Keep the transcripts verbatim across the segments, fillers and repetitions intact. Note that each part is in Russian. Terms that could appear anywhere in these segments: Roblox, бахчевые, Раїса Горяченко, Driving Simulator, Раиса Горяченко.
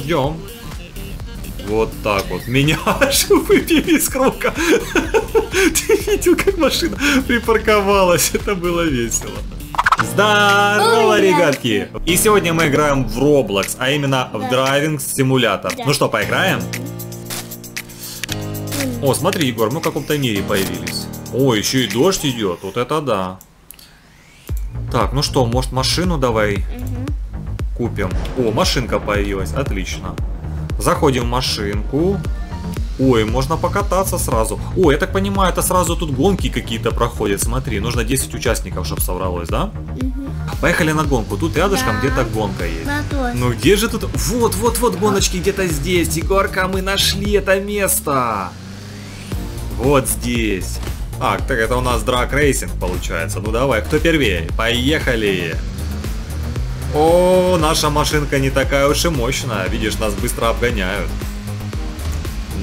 Ждем. Вот так вот. Меня аж выбили из круга. Ты видел, как машина припарковалась? Это было весело. Здорово, ой, ребятки! И сегодня мы играем в Roblox, а именно да. в Driving Simulator. Да. Ну что, поиграем? О, смотри, Егор, мы в каком-то мире появились. О, еще и дождь идет. Вот это да. Так, ну что, может, машину давай угу. купим? О, машинка появилась. Отлично. Заходим в машинку. Ой, можно покататься сразу. Ой, я так понимаю, это сразу тут гонки какие-то проходят. Смотри, нужно десять участников, чтобы собралось, да? Угу. Поехали на гонку. Тут рядышком да. где-то гонка есть. Да, ну где же тут? Вот, вот, вот гоночки где-то здесь. Егорка, мы нашли это место. Вот здесь. А, так это у нас драг-рейсинг получается. Ну давай, кто первее? Поехали. О, наша машинка не такая уж и мощная. Видишь, нас быстро обгоняют.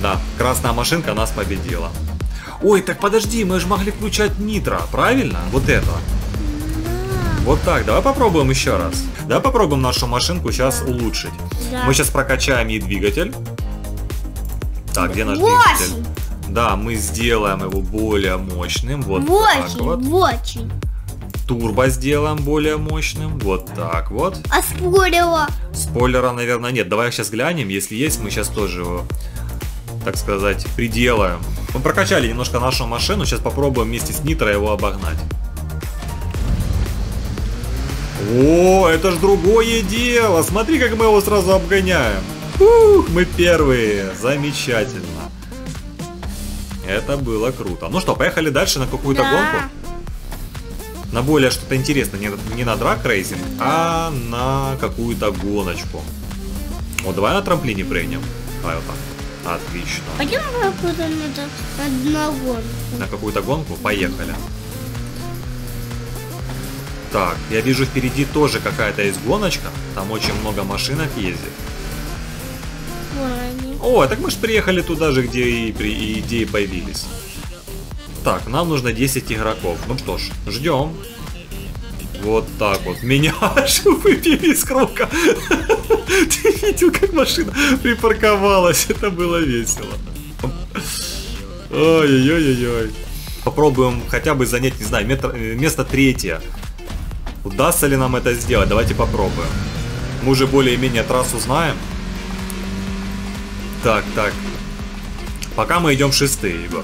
Да, красная машинка нас победила. Ой, так подожди, мы же могли включать нитро, правильно? Вот это. Да. Вот так, давай попробуем еще раз. Давай попробуем нашу машинку сейчас да. улучшить. Да. Мы сейчас прокачаем ей двигатель. Так, где наш восемь. Двигатель? Да, мы сделаем его более мощным. Вот восемь, так вот. восемь. Турбо сделаем более мощным. Вот так вот. А спойлера? Спойлера, наверное, нет. Давай сейчас глянем. Если есть, мы сейчас тоже его, так сказать, приделаем. Мы прокачали немножко нашу машину. Сейчас попробуем вместе с нитро его обогнать. О, это ж другое дело. Смотри, как мы его сразу обгоняем. Ух, мы первые. Замечательно. Это было круто. Ну что, поехали дальше на какую-то да. гонку? На более что-то интересное, не, не на драг-рейсинг, а на какую-то гоночку. Вот давай на трамплине прыгнем. Давай вот так. Отлично. Пойдем на какую-то на гонку. На какую-то гонку? Поехали. Так, я вижу впереди тоже какая-то есть гоночка. Там очень много машинок ездит. О, так мы же приехали туда же, где и, и идеи появились. Так, нам нужно десять игроков. Ну что ж, ждем. Вот так вот. Меня аж выбили из круга. Ты видел, как машина припарковалась? Это было весело. Ой-ой-ой-ой. Попробуем хотя бы занять, не знаю, метр, место третье. Удастся ли нам это сделать? Давайте попробуем. Мы уже более-менее трассу знаем. Так, так. Пока мы идем шестые, Егор.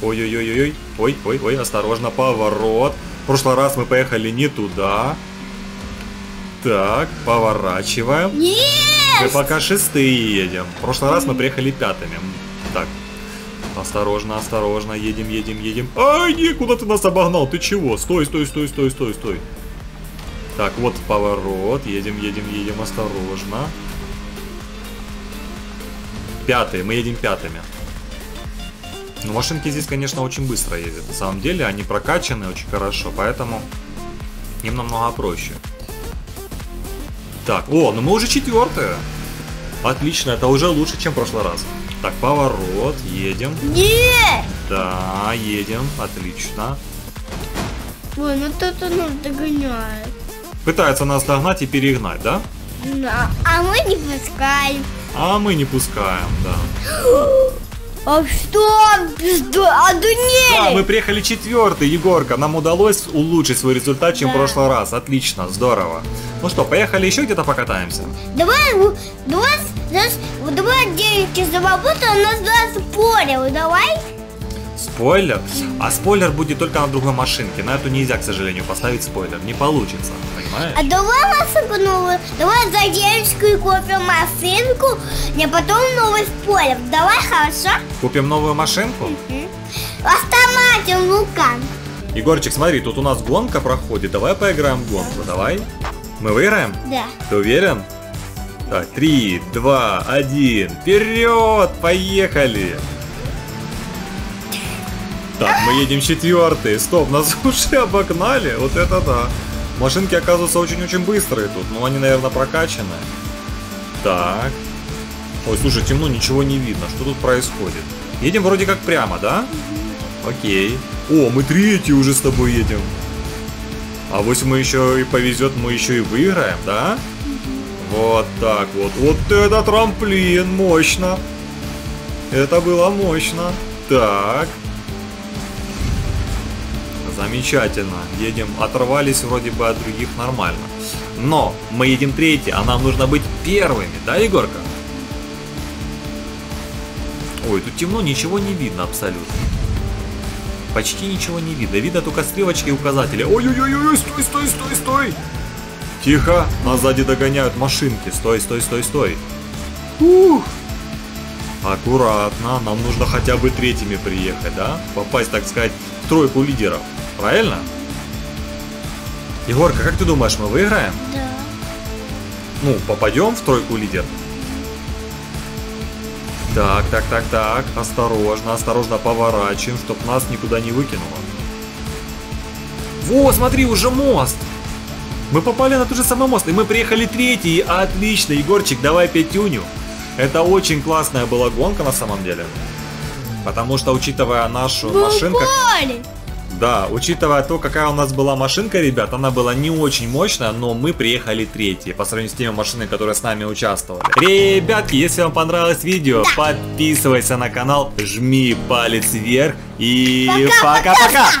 Ой-ой-ой-ой, ой-ой-ой, осторожно, поворот. В прошлый раз мы поехали не туда. Так, поворачиваем. Нет! Мы пока шестые едем. В прошлый раз мы приехали пятыми. Так, осторожно, осторожно, едем, едем, едем. Ай, нет, куда ты нас обогнал? Ты чего? Стой, стой, стой, стой, стой, стой. Так, вот поворот. Едем, едем, едем, осторожно. Пятые, мы едем пятыми. Но машинки здесь, конечно, очень быстро ездят. На самом деле они прокачаны очень хорошо, поэтому им намного проще. Так, о, ну мы уже четвертые. Отлично, это уже лучше, чем в прошлый раз. Так, поворот, едем. Нет! Да, едем, отлично. Ой, ну кто-то нас догоняет. Пытается нас догнать и перегнать, да? Да, а мы не пускаем. А мы не пускаем, да. А что? А дунели? Да, мы приехали четвертый, Егорка. Нам удалось улучшить свой результат, чем да. в прошлый раз. Отлично, здорово. Ну что, поехали еще где-то покатаемся? Давай, давай, давай, девочки, заработал, у нас два спойлера, давай. Спойлер? А спойлер будет только на другой машинке. На эту нельзя, к сожалению, поставить спойлер. Не получится, понимаешь? А давай машинку новую. Давай за девочкой купим машинку, а потом новый спойлер. Давай, хорошо? Купим новую машинку? Угу. Автоматим, Лукан. Егорчик, смотри, тут у нас гонка проходит. Давай поиграем в гонку, давай. Мы выиграем? Да. Ты уверен? Так, три, два, один. Вперед, поехали! Так, мы едем четвертый. Стоп, нас уже обогнали. Вот это да. Машинки оказываются очень-очень быстрые тут. Но они, наверное, прокачаны. Так. Ой, слушай, темно, ничего не видно. Что тут происходит? Едем вроде как прямо, да? Окей. О, мы третий уже с тобой едем. А вот мы еще и повезет, мы еще и выиграем, да? Вот так вот. Вот это трамплин. Мощно. Это было мощно. Так. Замечательно. Едем. Оторвались вроде бы от других нормально. Но мы едем третьи, а нам нужно быть первыми. Да, Егорка? Ой, тут темно, ничего не видно абсолютно. Почти ничего не видно. Видно только стрелочки и указатели. Ой-ой-ой, стой, стой, стой, стой. Тихо, нас сзади догоняют машинки. Стой, стой, стой, стой. Ух. Аккуратно, нам нужно хотя бы третьими приехать, да? Попасть, так сказать, в тройку лидеров. Правильно? Егорка, как ты думаешь, мы выиграем? Да. Ну, попадем в тройку лидеров? Так, так, так, так. Осторожно, осторожно поворачиваем, чтоб нас никуда не выкинуло. Во, смотри, уже мост. Мы попали на тот же самый мост, и мы приехали третий. Отлично, Егорчик, давай пятюню. Это очень классная была гонка на самом деле. Потому что, учитывая нашу Бу машинку... Поле. Да, учитывая то, какая у нас была машинка, ребят, она была не очень мощная, но мы приехали третьи, по сравнению с теми машинами, которые с нами участвовали. Ребятки, если вам понравилось видео, да, подписывайся на канал, жми палец вверх и пока-пока!